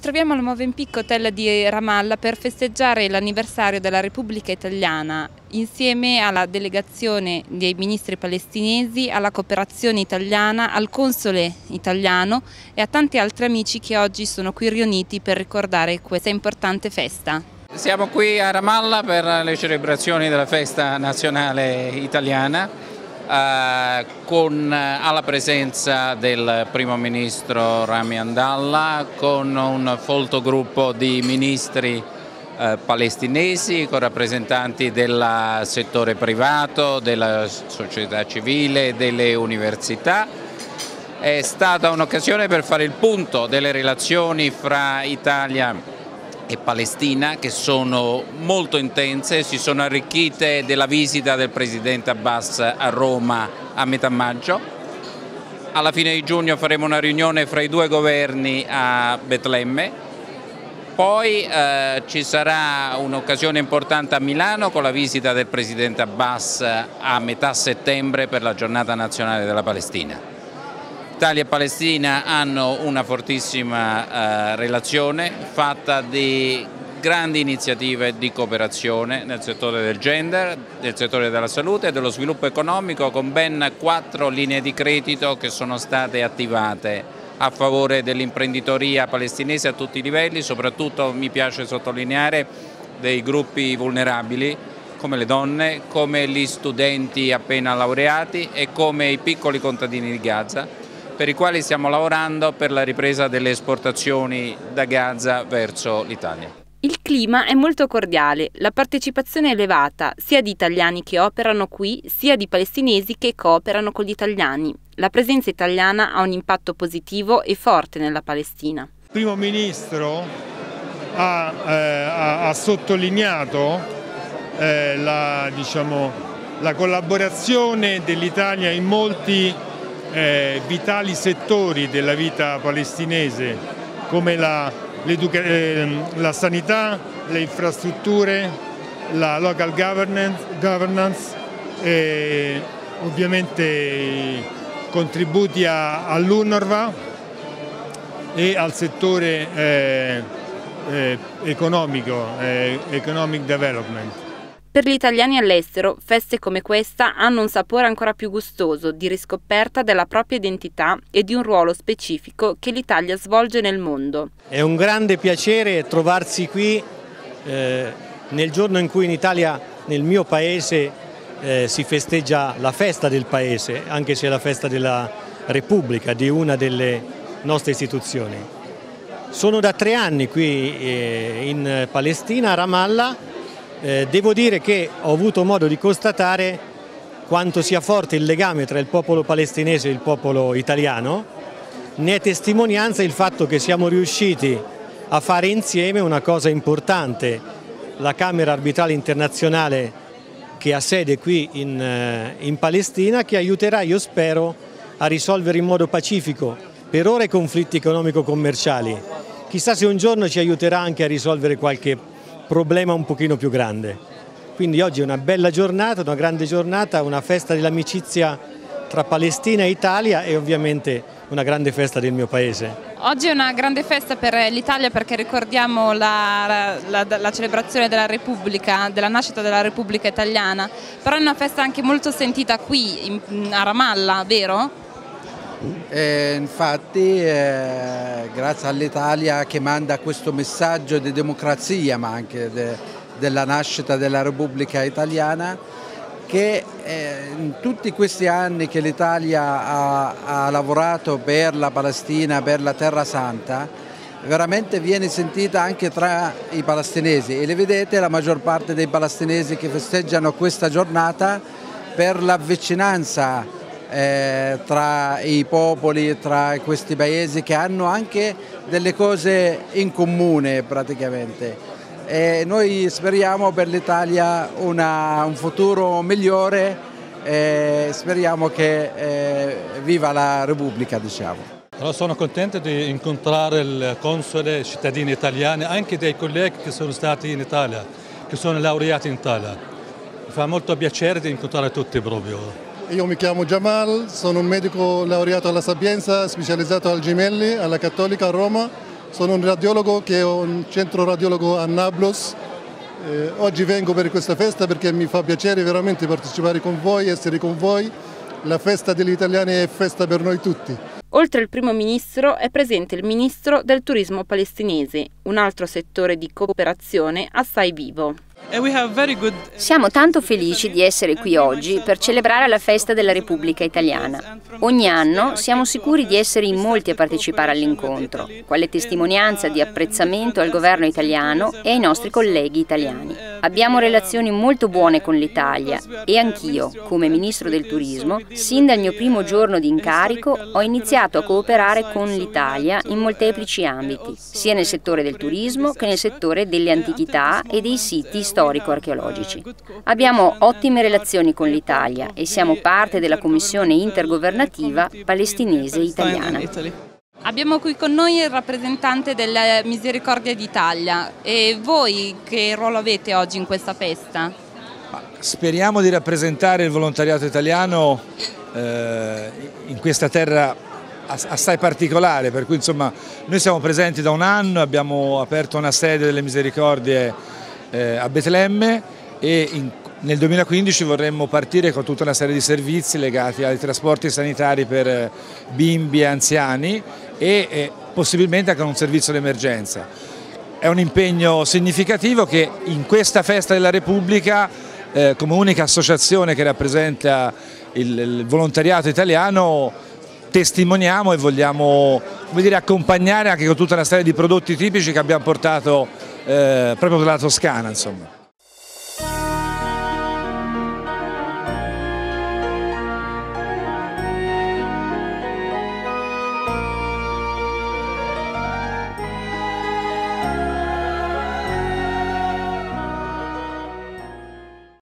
Troviamo al Movenpick Hotel di Ramallah per festeggiare l'anniversario della Repubblica Italiana insieme alla delegazione dei ministri palestinesi, alla cooperazione italiana, al console italiano e a tanti altri amici che oggi sono qui riuniti per ricordare questa importante festa. Siamo qui a Ramallah per le celebrazioni della festa nazionale italiana con alla presenza del primo ministro Rami Andalla, con un folto gruppo di ministri palestinesi, con rappresentanti del settore privato, della società civile, delle università. È stata un'occasione per fare il punto delle relazioni fra Italia e Palestina, che sono molto intense, si sono arricchite della visita del presidente Abbas a Roma a metà maggio. Alla fine di giugno faremo una riunione fra i due governi a Betlemme, poi ci sarà un'occasione importante a Milano con la visita del presidente Abbas a metà settembre per la giornata nazionale della Palestina. Italia e Palestina hanno una fortissima relazione fatta di grandi iniziative di cooperazione nel settore del gender, nel settore della salute e dello sviluppo economico, con ben 4 linee di credito che sono state attivate a favore dell'imprenditoria palestinese a tutti i livelli, soprattutto mi piace sottolineare dei gruppi vulnerabili come le donne, come gli studenti appena laureati e come i piccoli contadini di Gaza, per i quali stiamo lavorando per la ripresa delle esportazioni da Gaza verso l'Italia. Il clima è molto cordiale, la partecipazione è elevata, sia di italiani che operano qui, sia di palestinesi che cooperano con gli italiani. La presenza italiana ha un impatto positivo e forte nella Palestina. Il primo ministro ha sottolineato la collaborazione dell'Italia in molti vitali settori della vita palestinese, come la sanità, le infrastrutture, la local governance, ovviamente contributi all'UNRWA e al settore economico, economic development. Per gli italiani all'estero, feste come questa hanno un sapore ancora più gustoso di riscoperta della propria identità e di un ruolo specifico che l'Italia svolge nel mondo. È un grande piacere trovarsi qui nel giorno in cui in Italia, nel mio paese, si festeggia la festa del paese, anche se è la festa della Repubblica, di una delle nostre istituzioni. Sono da 3 anni qui in Palestina, a Ramallah. Devo dire che ho avuto modo di constatare quanto sia forte il legame tra il popolo palestinese e il popolo italiano, ne è testimonianza il fatto che siamo riusciti a fare insieme una cosa importante, la Camera Arbitrale Internazionale che ha sede qui in Palestina, che aiuterà, io spero, a risolvere in modo pacifico per ora i conflitti economico-commerciali, chissà se un giorno ci aiuterà anche a risolvere qualche problema un pochino più grande. Quindi oggi è una bella giornata, una grande giornata, una festa dell'amicizia tra Palestina e Italia e ovviamente una grande festa del mio paese. Oggi è una grande festa per l'Italia perché ricordiamo la celebrazione della Repubblica, della nascita della Repubblica Italiana, però è una festa anche molto sentita qui a Ramallah, vero? Infatti grazie all'Italia che manda questo messaggio di democrazia, ma anche della nascita della Repubblica Italiana, che in tutti questi anni che l'Italia ha lavorato per la Palestina, per la Terra Santa, veramente viene sentita anche tra i palestinesi e le vedete la maggior parte dei palestinesi che festeggiano questa giornata per la vicinanza tra i popoli, tra questi paesi che hanno anche delle cose in comune praticamente. E noi speriamo per l'Italia un futuro migliore e speriamo che viva la Repubblica, diciamo. Allora sono contento di incontrare il console, cittadini italiani, anche dei colleghi che sono stati in Italia, che sono laureati in Italia. Mi fa molto piacere di incontrare tutti proprio. Io mi chiamo Jamal, sono un medico laureato alla Sapienza, specializzato al Gemelli, alla Cattolica a Roma Sono un radiologo che ho un centro radiologo a Nablus. Oggi vengo per questa festa perché mi fa piacere veramente partecipare con voi, essere con voi. La festa degli italiani è festa per noi tutti. Oltre al primo ministro è presente il ministro del turismo palestinese, un altro settore di cooperazione assai vivo. Siamo tanto felici di essere qui oggi per celebrare la festa della Repubblica Italiana. Ogni anno siamo sicuri di essere in molti a partecipare all'incontro, quale testimonianza di apprezzamento al governo italiano e ai nostri colleghi italiani. Abbiamo relazioni molto buone con l'Italia e anch'io, come ministro del turismo, sin dal mio primo giorno di incarico ho iniziato a cooperare con l'Italia in molteplici ambiti, sia nel settore del turismo che nel settore delle antichità e dei siti storico-archeologici. Abbiamo ottime relazioni con l'Italia e siamo parte della Commissione intergovernativa palestinese-italiana. Abbiamo qui con noi il rappresentante della Misericordia d'Italia. E voi che ruolo avete oggi in questa festa? Speriamo di rappresentare il volontariato italiano in questa terra assai particolare, per cui insomma noi siamo presenti da un anno, abbiamo aperto una sede delle Misericordie a Betlemme e nel 2015 vorremmo partire con tutta una serie di servizi legati ai trasporti sanitari per bimbi e anziani e possibilmente anche un servizio d'emergenza. È un impegno significativo che in questa festa della Repubblica, come unica associazione che rappresenta il volontariato italiano, testimoniamo e vogliamo, come dire, accompagnare anche con tutta una serie di prodotti tipici che abbiamo portato proprio dalla Toscana, insomma.